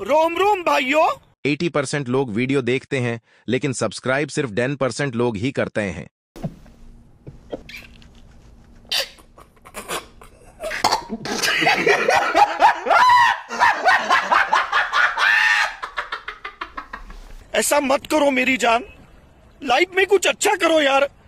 रोम रोम भाइयों। 80% लोग वीडियो देखते हैं लेकिन सब्सक्राइब सिर्फ 10% लोग ही करते हैं। ऐसा मत करो मेरी जान, लाइफ में कुछ अच्छा करो यार।